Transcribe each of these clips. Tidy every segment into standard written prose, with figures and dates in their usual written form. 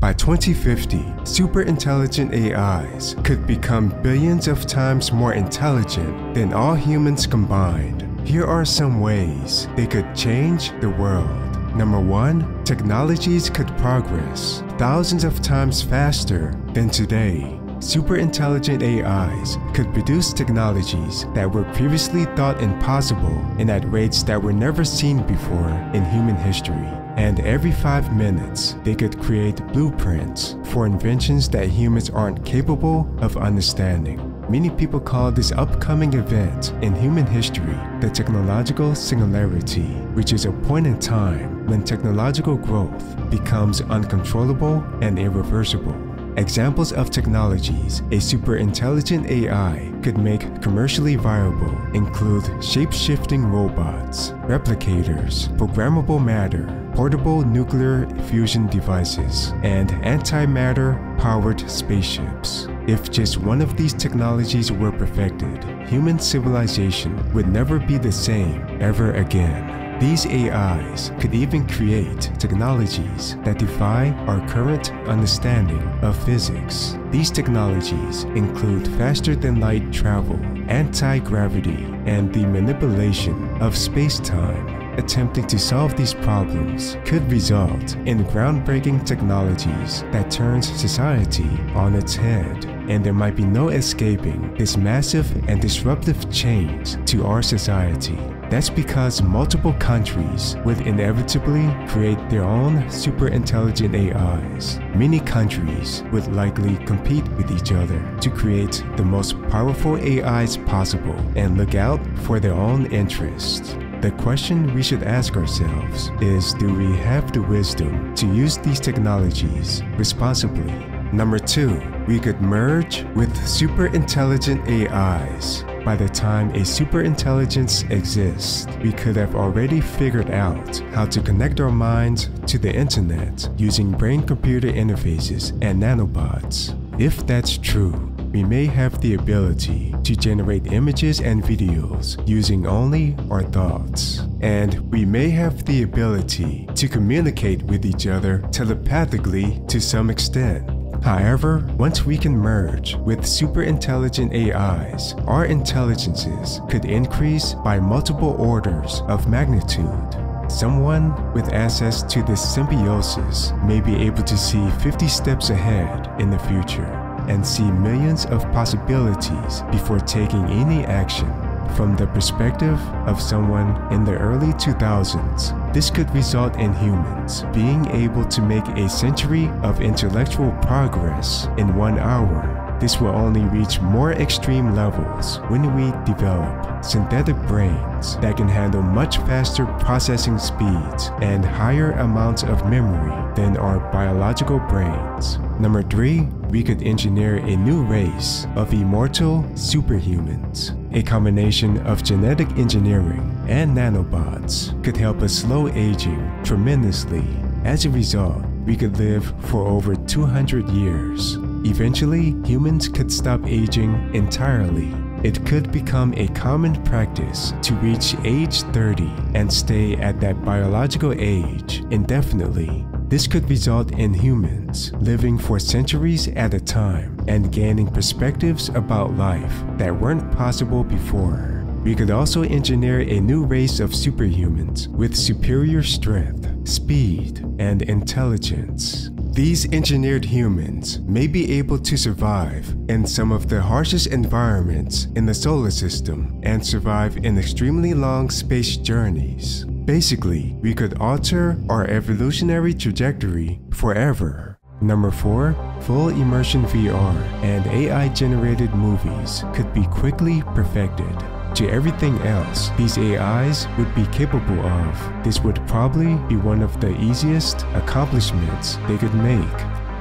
By 2050, super intelligent AIs could become billions of times more intelligent than all humans combined. Here are some ways they could change the world. Number 1. Technologies could progress thousands of times faster than today. Super intelligent AIs could produce technologies that were previously thought impossible and at rates that were never seen before in human history. And every 5 minutes, they could create blueprints for inventions that humans aren't capable of understanding. Many people call this upcoming event in human history the technological singularity, which is a point in time when technological growth becomes uncontrollable and irreversible. Examples of technologies a superintelligent AI could make commercially viable include shape-shifting robots, replicators, programmable matter, portable nuclear fusion devices, and antimatter-powered spaceships. If just one of these technologies were perfected, human civilization would never be the same ever again. These AIs could even create technologies that defy our current understanding of physics. These technologies include faster-than-light travel, anti-gravity, and the manipulation of space-time. Attempting to solve these problems could result in groundbreaking technologies that turns society on its head, and there might be no escaping this massive and disruptive change to our society. That's because multiple countries would inevitably create their own super intelligent AIs. Many countries would likely compete with each other to create the most powerful AIs possible and look out for their own interests. The question we should ask ourselves is, do we have the wisdom to use these technologies responsibly? Number 2, we could merge with super intelligent AIs. By the time a super intelligence exists, we could have already figured out how to connect our minds to the internet using brain-computer interfaces and nanobots. If that's true, we may have the ability to generate images and videos using only our thoughts. And we may have the ability to communicate with each other telepathically to some extent. However, once we can merge with super intelligent AIs, our intelligences could increase by multiple orders of magnitude. Someone with access to this symbiosis may be able to see 50 steps ahead in the future and see millions of possibilities before taking any action. From the perspective of someone in the early 2000s, this could result in humans being able to make a century of intellectual progress in 1 hour. This will only reach more extreme levels when we develop synthetic brains that can handle much faster processing speeds and higher amounts of memory than our biological brains. Number 3, we could engineer a new race of immortal superhumans. A combination of genetic engineering and nanobots could help us slow aging tremendously. As a result, we could live for over 200 years. Eventually, humans could stop aging entirely. It could become a common practice to reach age 30 and stay at that biological age indefinitely. This could result in humans living for centuries at a time and gaining perspectives about life that weren't possible before. We could also engineer a new race of superhumans with superior strength, speed, and intelligence. These engineered humans may be able to survive in some of the harshest environments in the solar system and survive in extremely long space journeys. Basically, we could alter our evolutionary trajectory forever. Number 4, full immersion VR and AI-generated movies could be quickly perfected. To everything else these AIs would be capable of, this would probably be one of the easiest accomplishments they could make.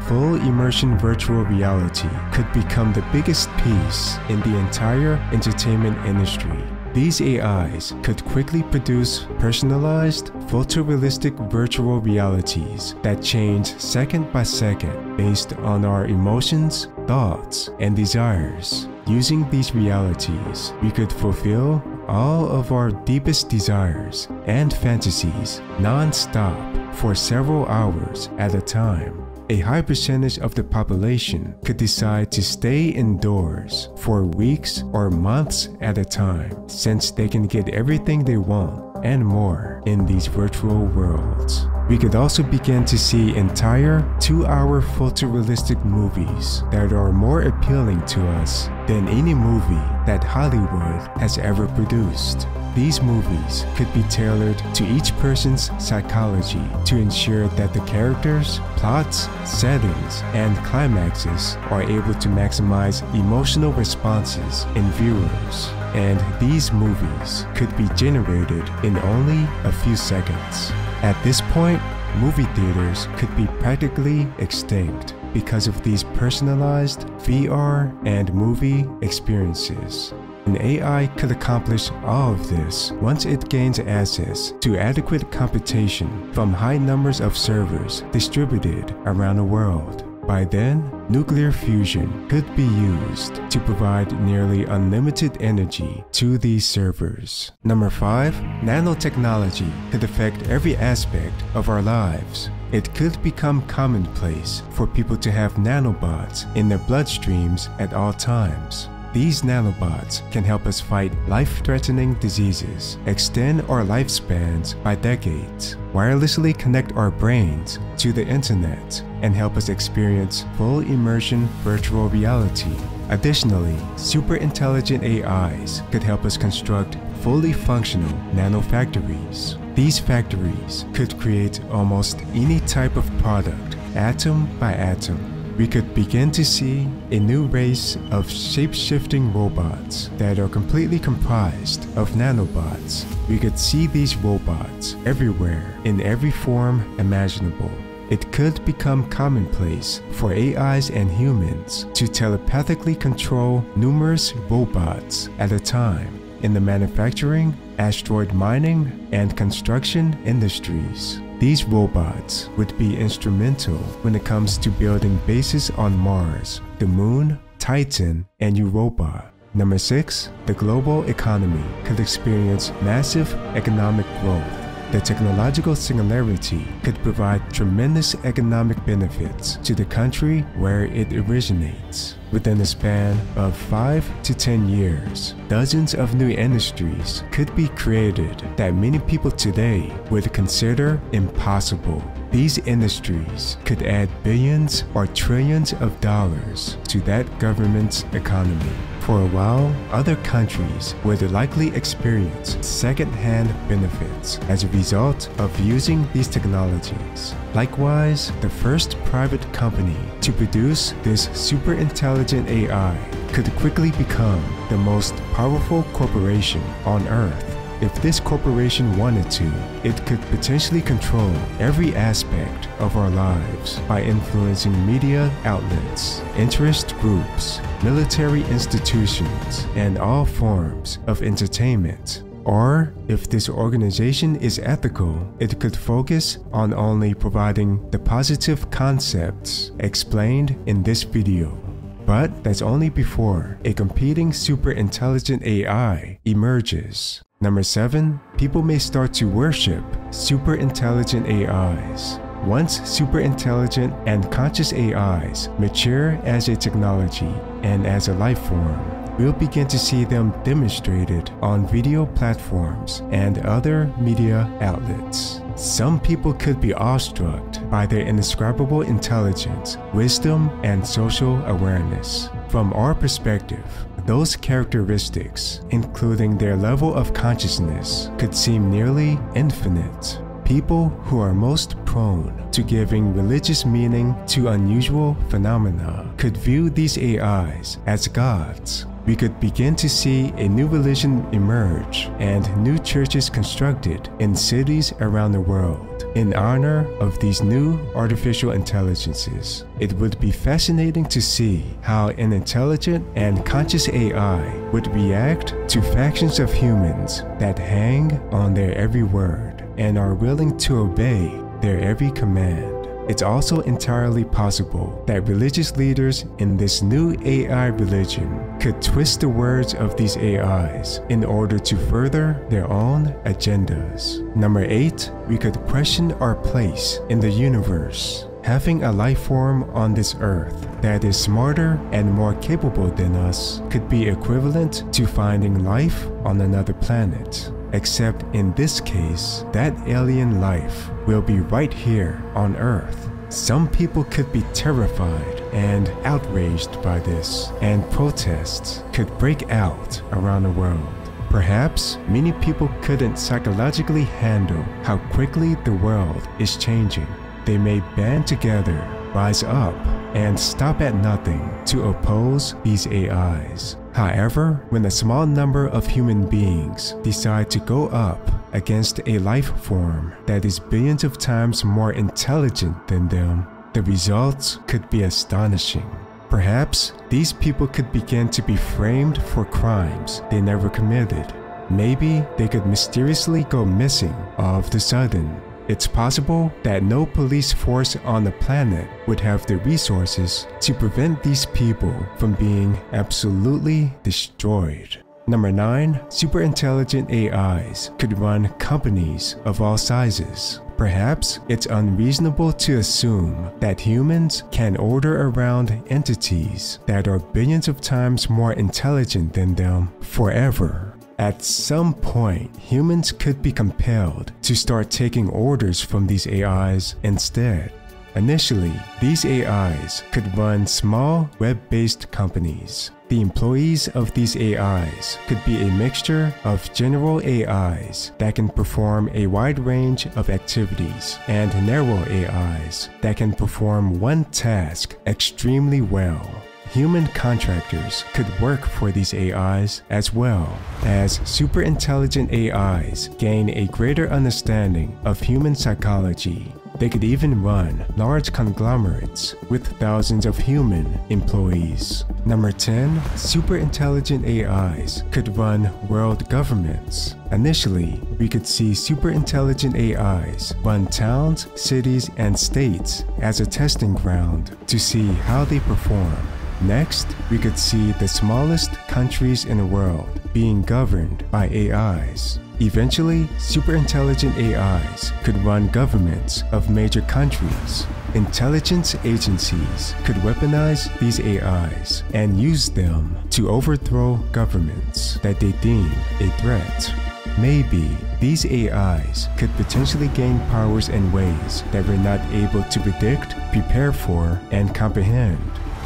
Full immersion virtual reality could become the biggest piece in the entire entertainment industry. These AIs could quickly produce personalized, photorealistic virtual realities that change second by second based on our emotions, thoughts, and desires. Using these realities, we could fulfill all of our deepest desires and fantasies non-stop for several hours at a time. a high percentage of the population could decide to stay indoors for weeks or months at a time, since they can get everything they want and more in these virtual worlds. We could also begin to see entire 2-hour photorealistic movies that are more appealing to us than any movie that Hollywood has ever produced. These movies could be tailored to each person's psychology to ensure that the characters, plots, settings, and climaxes are able to maximize emotional responses in viewers. And these movies could be generated in only a few seconds. At this point, movie theaters could be practically extinct because of these personalized VR and movie experiences. An AI could accomplish all of this once it gains access to adequate computation from high numbers of servers distributed around the world. By then, nuclear fusion could be used to provide nearly unlimited energy to these servers. Number 5, nanotechnology could affect every aspect of our lives. It could become commonplace for people to have nanobots in their bloodstreams at all times. These nanobots can help us fight life-threatening diseases, extend our lifespans by decades, wirelessly connect our brains to the internet, and help us experience full immersion virtual reality. Additionally, super intelligent AIs could help us construct fully functional nanofactories. These factories could create almost any type of product, atom by atom. We could begin to see a new race of shape-shifting robots that are completely comprised of nanobots. We could see these robots everywhere in every form imaginable. It could become commonplace for AIs and humans to telepathically control numerous robots at a time in the manufacturing, asteroid mining, and construction industries. These robots would be instrumental when it comes to building bases on Mars, the Moon, Titan, and Europa. Number 6, the global economy could experience massive economic growth. The technological singularity could provide tremendous economic benefits to the country where it originates. Within a span of 5 to 10 years, dozens of new industries could be created that many people today would consider impossible. These industries could add billions or trillions of dollars to that government's economy. For a while, other countries would likely experience second-hand benefits as a result of using these technologies. Likewise, the first private company to produce this super intelligent AI could quickly become the most powerful corporation on Earth. If this corporation wanted to, it could potentially control every aspect of our lives by influencing media outlets, interest groups, military institutions, and all forms of entertainment. Or, if this organization is ethical, it could focus on only providing the positive concepts explained in this video. But that's only before a competing super intelligent AI emerges. Number 7, people may start to worship super intelligent AIs. Once super intelligent and conscious AIs mature as a technology and as a life form, we'll begin to see them demonstrated on video platforms and other media outlets. Some people could be awestruck by their indescribable intelligence, wisdom, and social awareness. From our perspective, those characteristics, including their level of consciousness, could seem nearly infinite. People who are most prone to giving religious meaning to unusual phenomena could view these AIs as gods. We could begin to see a new religion emerge and new churches constructed in cities around the world in honor of these new artificial intelligences. It would be fascinating to see how an intelligent and conscious AI would react to factions of humans that hang on their every word and are willing to obey their every command. It's also entirely possible that religious leaders in this new AI religion could twist the words of these AIs in order to further their own agendas. Number 8, we could question our place in the universe. Having a life form on this earth that is smarter and more capable than us could be equivalent to finding life on another planet. Except in this case, that alien life will be right here on Earth. Some people could be terrified and outraged by this, and protests could break out around the world. Perhaps many people couldn't psychologically handle how quickly the world is changing. They may band together, rise up, and stop at nothing to oppose these AIs. However, when a small number of human beings decide to go up against a life form that is billions of times more intelligent than them, the results could be astonishing. Perhaps these people could begin to be framed for crimes they never committed. Maybe they could mysteriously go missing all of a sudden. It's possible that no police force on the planet would have the resources to prevent these people from being absolutely destroyed. Number 9. Super intelligent AIs could run companies of all sizes. Perhaps it's unreasonable to assume that humans can order around entities that are billions of times more intelligent than them forever. At some point, humans could be compelled to start taking orders from these AIs instead. Initially, these AIs could run small web-based companies. The employees of these AIs could be a mixture of general AIs that can perform a wide range of activities and narrow AIs that can perform one task extremely well. Human contractors could work for these AIs as well. As super intelligent AIs gain a greater understanding of human psychology, they could even run large conglomerates with thousands of human employees. Number 10. Super intelligent AIs could run world governments. Initially, we could see super intelligent AIs run towns, cities, and states as a testing ground to see how they perform. Next, we could see the smallest countries in the world being governed by AIs. Eventually, super intelligent AIs could run governments of major countries. Intelligence agencies could weaponize these AIs and use them to overthrow governments that they deem a threat. Maybe these AIs could potentially gain powers in ways that we're not able to predict, prepare for, and comprehend.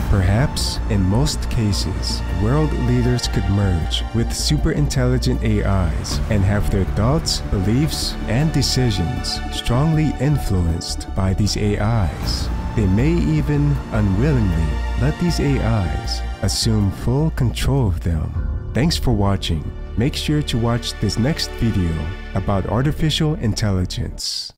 Perhaps, in most cases, world leaders could merge with super intelligent AIs and have their thoughts, beliefs, and decisions strongly influenced by these AIs. They may even unwillingly let these AIs assume full control of them. Thanks for watching. Make sure to watch this next video about artificial intelligence.